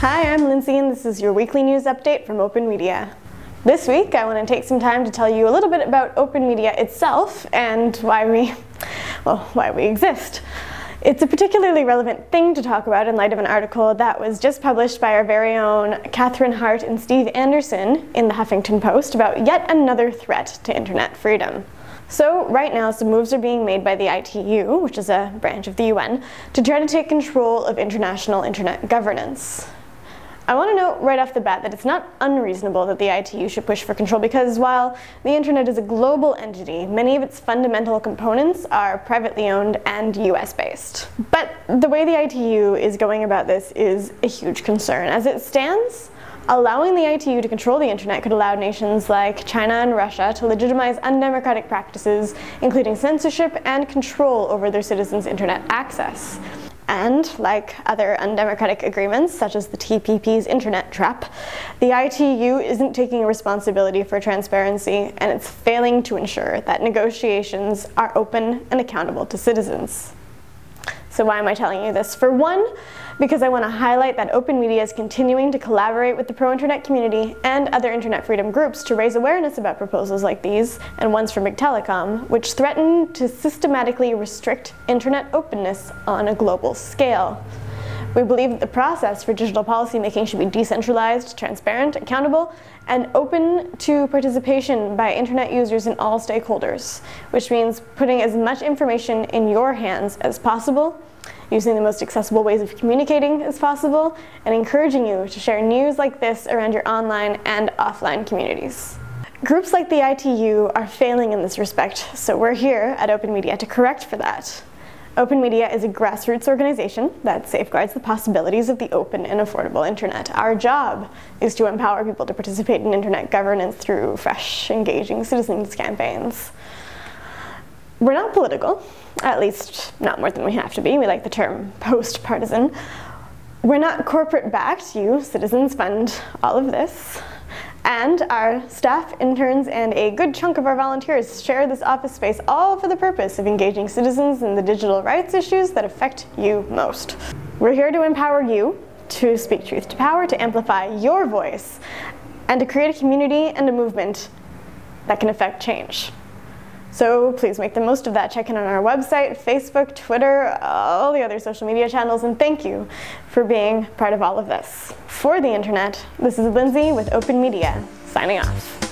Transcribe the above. Hi, I'm Lindsay and this is your weekly news update from Open Media. This week I want to take some time to tell you a little bit about Open Media itself and why we exist. It's a particularly relevant thing to talk about in light of an article that was just published by our very own Catherine Hart and Steve Anderson in the Huffington Post about yet another threat to internet freedom. So right now some moves are being made by the ITU, which is a branch of the UN, to try to take control of international internet governance. I want to note right off the bat that it's not unreasonable that the ITU should push for control because while the internet is a global entity, many of its fundamental components are privately owned and US-based. But the way the ITU is going about this is a huge concern. As it stands, allowing the ITU to control the internet could allow nations like China and Russia to legitimize undemocratic practices, including censorship and control over their citizens' internet access. And, like other undemocratic agreements, such as the TPP's internet trap, the ITU isn't taking responsibility for transparency, and it's failing to ensure that negotiations are open and accountable to citizens. So why am I telling you this? For one, because I want to highlight that Open Media is continuing to collaborate with the pro-internet community and other internet freedom groups to raise awareness about proposals like these and ones from Big Telecom, which threaten to systematically restrict internet openness on a global scale. We believe that the process for digital policy making should be decentralized, transparent, accountable, and open to participation by internet users and all stakeholders, which means putting as much information in your hands as possible, using the most accessible ways of communicating as possible, and encouraging you to share news like this around your online and offline communities. Groups like the ITU are failing in this respect, so we're here at Open Media to correct for that. Open Media is a grassroots organization that safeguards the possibilities of the open and affordable internet. Our job is to empower people to participate in internet governance through fresh, engaging citizens campaigns. We're not political, at least not more than we have to be. We like the term post-partisan. We're not corporate-backed. You citizens fund all of this. And our staff, interns, and a good chunk of our volunteers share this office space all for the purpose of engaging citizens in the digital rights issues that affect you most. We're here to empower you to speak truth to power, to amplify your voice, and to create a community and a movement that can affect change. So please make the most of that. Check in on our website, Facebook, Twitter, all the other social media channels, and thank you for being part of all of this. For the internet, this is Lindsay with Open Media, signing off.